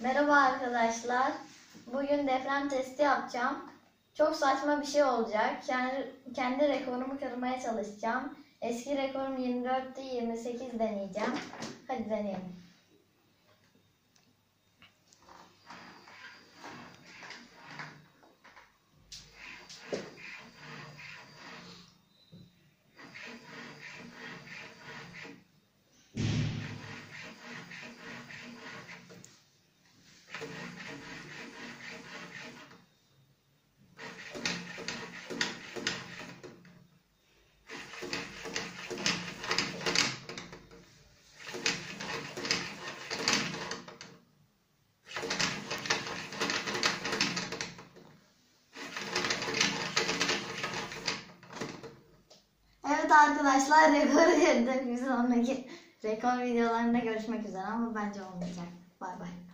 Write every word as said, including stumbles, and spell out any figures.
Merhaba arkadaşlar. Bugün deprem testi yapacağım. Çok saçma bir şey olacak. Kendi, kendi rekorumu kırmaya çalışacağım. Eski rekorum yirmi dörtte yirmi sekiz deneyeceğim. Hadi deneyelim. Arkadaşlar rekor edip bir sonraki rekor videolarında görüşmek üzere ama bence olmayacak. Bay bay.